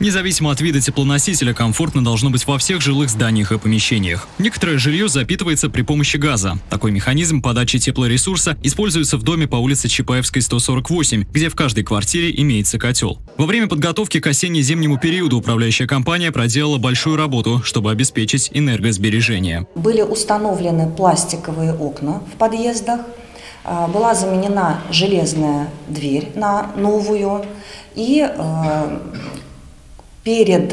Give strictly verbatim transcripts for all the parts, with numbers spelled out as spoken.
Независимо от вида теплоносителя, комфортно должно быть во всех жилых зданиях и помещениях. Некоторое жилье запитывается при помощи газа. Такой механизм подачи теплоресурса используется в доме по улице Чапаевской, сто сорок восемь, где в каждой квартире имеется котел. Во время подготовки к осенне-зимнему периоду управляющая компания проделала большую работу, чтобы обеспечить энергосбережение. Были установлены пластиковые окна в подъездах, была заменена железная дверь на новую и... Перед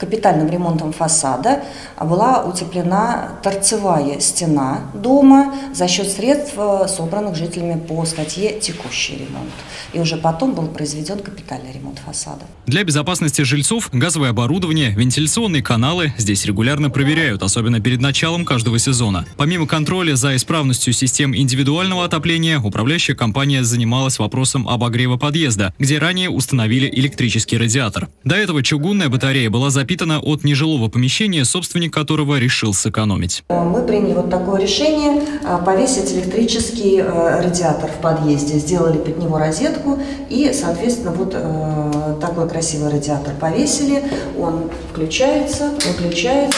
капитальным ремонтом фасада была утеплена торцевая стена дома за счет средств, собранных жителями по статье «Текущий ремонт». И уже потом был произведен капитальный ремонт фасада. Для безопасности жильцов газовое оборудование, вентиляционные каналы здесь регулярно проверяют, особенно перед началом каждого сезона. Помимо контроля за исправностью систем индивидуального отопления, управляющая компания занималась вопросом обогрева подъезда, где ранее установили электрический радиатор. До этого чугун Чугунная батарея была запитана от нежилого помещения, собственник которого решил сэкономить. Мы приняли вот такое решение повесить электрический радиатор в подъезде. Сделали под него розетку и, соответственно, вот такой красивый радиатор повесили. Он включается, выключается,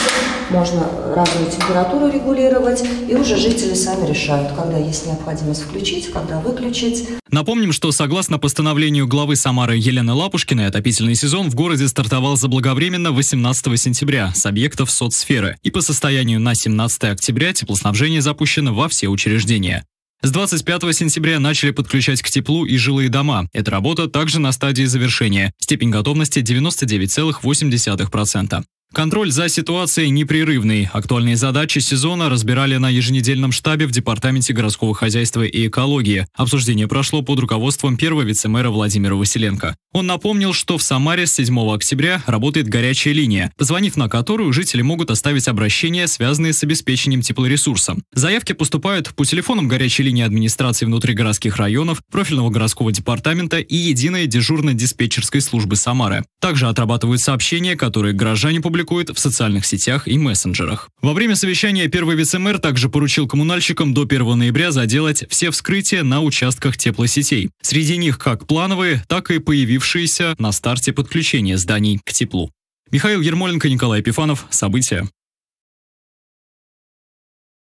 можно разную температуру регулировать. И уже жители сами решают, когда есть необходимость включить, когда выключить. Напомним, что согласно постановлению главы Самары Елены Лапушкиной, отопительный сезон в городе стартовал заблаговременно восемнадцатого сентября с объектов соцсферы. И по состоянию на семнадцатое октября теплоснабжение запущено во все учреждения. С двадцать пятого сентября начали подключать к теплу и жилые дома. Эта работа также на стадии завершения. Степень готовности девяносто девять целых восемь десятых процента. Контроль за ситуацией непрерывный. Актуальные задачи сезона разбирали на еженедельном штабе в департаменте городского хозяйства и экологии. Обсуждение прошло под руководством первого вице-мэра Владимира Василенко. Он напомнил, что в Самаре с седьмого октября работает горячая линия, позвонив на которую жители могут оставить обращения, связанные с обеспечением теплоресурсом. Заявки поступают по телефонам горячей линии администрации внутригородских районов, профильного городского департамента и единой дежурно-диспетчерской службы Самары. Также отрабатывают сообщения, которые граждане публикуют в социальных сетях и мессенджерах. Во время совещания первый вице-мэр также поручил коммунальщикам до первого ноября заделать все вскрытия на участках теплосетей. Среди них как плановые, так и появившиеся на старте подключения зданий к теплу. Михаил Ермоленко, Николай Епифанов. События.